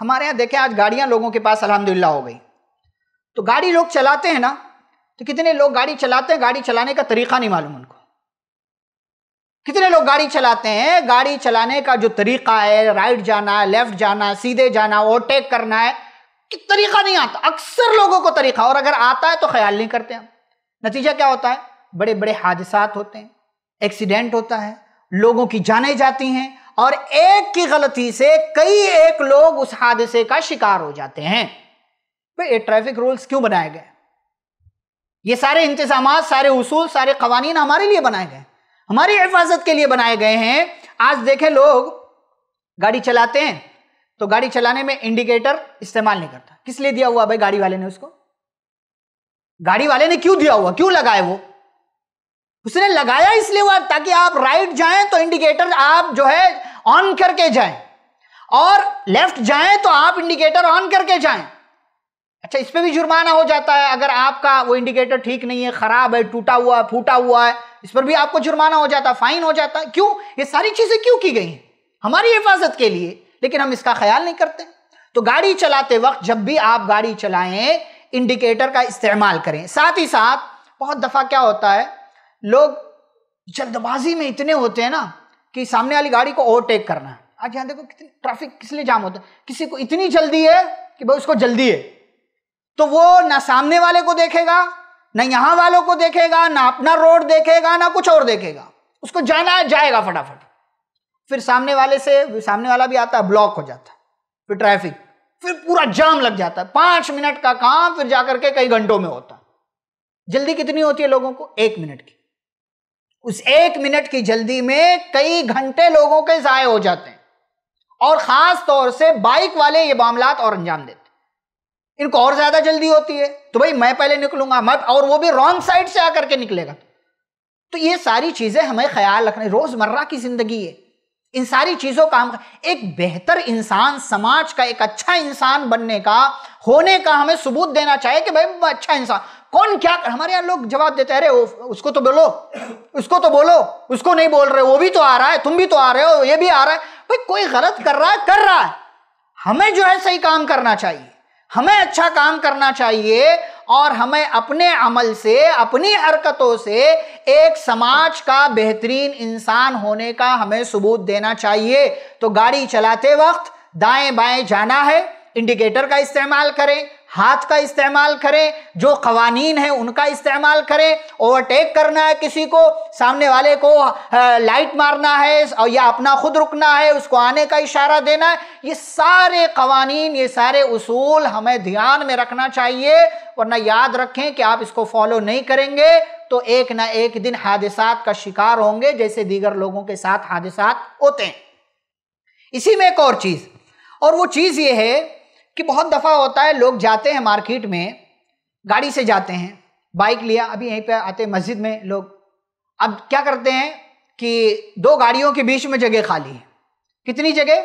हमारे यहाँ देखें आज गाड़ियाँ लोगों के पास अल्हम्दुलिल्लाह हो गई। तो गाड़ी लोग चलाते हैं ना, तो कितने लोग गाड़ी चलाते हैं, गाड़ी चलाने का तरीका नहीं मालूम उनको। कितने लोग गाड़ी चलाते हैं, गाड़ी चलाने का जो तरीका है, राइट जाना है, लेफ्ट जाना, सीधे जाना, ओवरटेक करना है, कि तरीका नहीं आता अक्सर लोगों को तरीका, और अगर आता है तो ख्याल नहीं करते हैं। नतीजा क्या होता है, बड़े बड़े हादसात होते हैं, एक्सीडेंट होता है, लोगों की जानें जाती हैं, और एक की गलती से कई एक लोग उस हादसे का शिकार हो जाते हैं। भाई ये ट्रैफिक रूल्स क्यों बनाए गए, ये सारे इंतजाम, सारे उसूल, सारे कवानीन हमारे लिए बनाए गए, हमारी हिफाजत के लिए बनाए गए हैं। आज देखें लोग गाड़ी चलाते हैं तो गाड़ी चलाने में इंडिकेटर इस्तेमाल नहीं करता। किस लिए दिया हुआ भाई, गाड़ी वाले ने उसको, गाड़ी वाले ने क्यों दिया हुआ, क्यों लगाए वो, उसने लगाया इसलिए हुआ ताकि आप राइट जाएं तो इंडिकेटर आप जो है ऑन करके जाएं, और लेफ्ट जाएं तो आप इंडिकेटर ऑन करके जाएं। अच्छा, इस पे भी जुर्माना हो जाता है, अगर आपका वो इंडिकेटर ठीक नहीं है, खराब है, टूटा हुआ है, फूटा हुआ है, इस पर भी आपको जुर्माना हो जाता है, फाइन हो जाता है। क्यों, ये सारी चीजें क्यों की गई हैं, हमारी हिफाजत के लिए, लेकिन हम इसका ख्याल नहीं करते। तो गाड़ी चलाते वक्त जब भी आप गाड़ी चलाएं इंडिकेटर का इस्तेमाल करें। साथ ही साथ बहुत दफा क्या होता है, लोग जल्दबाजी में इतने होते हैं ना कि सामने वाली गाड़ी को ओवरटेक करना है। आज यहाँ देखो कितनी ट्रैफिक किस लिए जाम होता है, किसी को इतनी जल्दी है कि भाई उसको जल्दी है, तो वो ना सामने वाले को देखेगा, ना यहाँ वालों को देखेगा, ना अपना रोड देखेगा, ना कुछ और देखेगा, उसको जाना जाएगा फटाफट। फिर सामने वाले से, सामने वाला भी आता है, ब्लॉक हो जाता है, फिर ट्रैफिक, फिर पूरा जाम लग जाता है। 5 मिनट का काम फिर जाकर के कई घंटों में होता है। जल्दी कितनी होती है लोगों को, 1 मिनट की, उस 1 मिनट की जल्दी में कई घंटे लोगों के ज़ाये हो जाते हैं। और ख़ास तौर से बाइक वाले ये मामलात और अंजाम देते हैं, इनको और ज़्यादा जल्दी होती है तो भाई मैं पहले निकलूंगा, मैं, और वो भी रॉन्ग साइड से आकर के निकलेगा। तो ये सारी चीज़ें हमें ख्याल रखना है, रोज़मर्रा की ज़िंदगी है, इन सारी चीज़ों का हम एक बेहतर इंसान, समाज का एक अच्छा इंसान बनने का, होने का हमें सबूत देना चाहिए कि भाई मैं अच्छा इंसान। कौन क्या कर, हमारे यहाँ लोग जवाब देते हैं, अरे उसको तो बोलो, उसको तो बोलो, उसको नहीं बोल रहे, वो भी तो आ रहा है, तुम भी तो आ रहे हो, ये भी आ रहा है। भाई कोई गलत कर रहा है, कर रहा है, हमें जो है सही काम करना चाहिए, हमें अच्छा काम करना चाहिए, और हमें अपने अमल से, अपनी हरकतों से एक समाज का बेहतरीन इंसान होने का हमें सबूत देना चाहिए। तो गाड़ी चलाते वक्त दाएं बाएं जाना है, इंडिकेटर का इस्तेमाल करें, हाथ का इस्तेमाल करें, जो कवानीन है उनका इस्तेमाल करें, ओवरटेक करना है किसी को, सामने वाले को लाइट मारना है, और या अपना खुद रुकना है, उसको आने का इशारा देना है, ये सारे कवानीन, ये सारे उसूल हमें ध्यान में रखना चाहिए। वरना याद रखें कि आप इसको फॉलो नहीं करेंगे तो एक ना एक दिन हादसात का शिकार होंगे, जैसे दीगर लोगों के साथ हादसात होते हैं। इसी में एक और चीज़, और वो चीज़ ये है कि बहुत दफ़ा होता है लोग जाते हैं मार्केट में, गाड़ी से जाते हैं, बाइक लिया, अभी यहीं पे आते हैं मस्जिद में लोग, अब क्या करते हैं कि 2 गाड़ियों के बीच में जगह खाली है, कितनी जगह,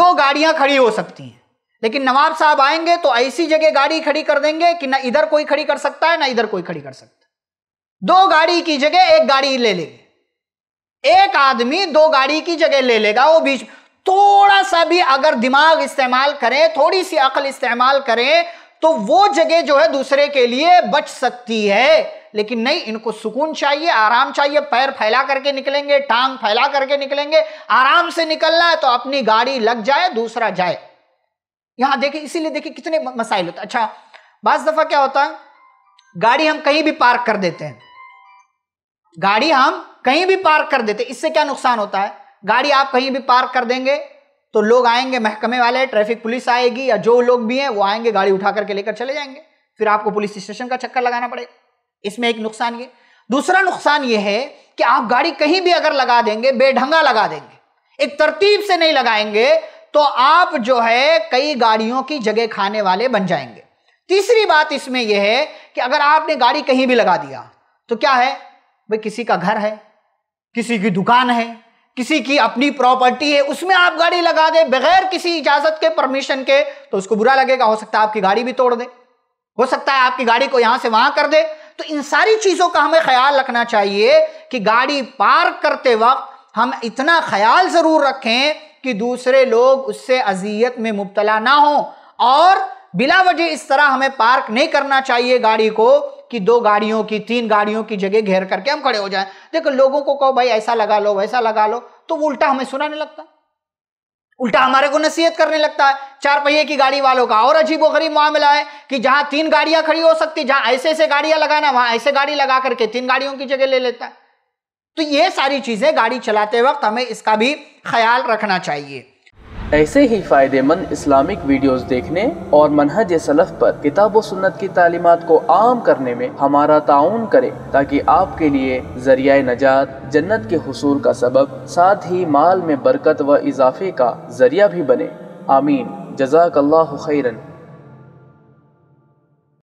2 गाड़ियां खड़ी हो सकती हैं, लेकिन नवाब साहब आएंगे तो ऐसी जगह गाड़ी खड़ी कर देंगे कि ना इधर कोई खड़ी कर सकता है, ना इधर कोई खड़ी कर सकता। 2 गाड़ी की जगह 1 गाड़ी ले लेंगे, एक आदमी 2 गाड़ी की जगह ले लेगा। वो बीच थोड़ा सा भी अगर दिमाग इस्तेमाल करें, थोड़ी सी अकल इस्तेमाल करें, तो वो जगह जो है दूसरे के लिए बच सकती है। लेकिन नहीं, इनको सुकून चाहिए, आराम चाहिए, पैर फैला करके निकलेंगे, टांग फैला करके निकलेंगे, आराम से निकलना है तो अपनी गाड़ी लग जाए, दूसरा जाए। यहां देखिए, इसीलिए देखिए कितने मसाइल होते हैं। अच्छा, बाज़ दफ़ा क्या होता है, गाड़ी हम कहीं भी पार्क कर देते हैं, गाड़ी हम कहीं भी पार्क कर देते हैं, इससे क्या नुकसान होता है, गाड़ी आप कहीं भी पार्क कर देंगे तो लोग आएंगे, महकमे वाले, ट्रैफिक पुलिस आएगी, या जो लोग भी हैं वो आएंगे, गाड़ी उठा करके लेकर चले जाएंगे, फिर आपको पुलिस स्टेशन का चक्कर लगाना पड़ेगा। इसमें एक नुकसान ये। दूसरा नुकसान ये है कि आप गाड़ी कहीं भी अगर लगा देंगे, बेढंगा लगा देंगे, एक तरतीब से नहीं लगाएंगे, तो आप जो है कई गाड़ियों की जगह खाने वाले बन जाएंगे। तीसरी बात इसमें यह है कि अगर आपने गाड़ी कहीं भी लगा दिया तो क्या है भाई, किसी का घर है, किसी की दुकान है, किसी की अपनी प्रॉपर्टी है, उसमें आप गाड़ी लगा दे बगैर किसी इजाजत के, परमिशन के, तो उसको बुरा लगेगा, हो सकता है आपकी गाड़ी भी तोड़ दे, हो सकता है आपकी गाड़ी को यहां से वहां कर दे। तो इन सारी चीजों का हमें ख्याल रखना चाहिए कि गाड़ी पार्क करते वक्त हम इतना ख्याल जरूर रखें कि दूसरे लोग उससे अजियत में मुब्तला ना हो, और बिला वजह इस तरह हमें पार्क नहीं करना चाहिए गाड़ी को कि दो गाड़ियों की तीन गाड़ियों की जगह घेर करके हम खड़े हो जाएं। देखो लोगों को कहो भाई ऐसा लगा लो वैसा लगा लो, तो वो उल्टा हमें सुनाने लगता है, उल्टा हमारे को नसीहत करने लगता है। चार पहिए की गाड़ी वालों का और अजीबो गरीब मामला है कि जहां तीन गाड़ियां खड़ी हो सकती, जहां ऐसे ऐसे गाड़ियां लगाना वहां ऐसे गाड़ी लगा करके तीन गाड़ियों की जगह ले लेता है। तो ये सारी चीजें गाड़ी चलाते वक्त हमें इसका भी ख्याल रखना चाहिए। ऐसे ही फ़ायदेमंद इस्लामिक वीडियोस देखने और मनहज सलफ़ पर किताब व सुन्नत की तालीमात को आम करने में हमारा ताउन करें, ताकि आपके लिए ज़रिया नजात, जन्नत के हुसूल का सबब, साथ ही माल में बरकत व इजाफे का ज़रिया भी बने। आमीन। जज़ाकल्लाहु खैरन।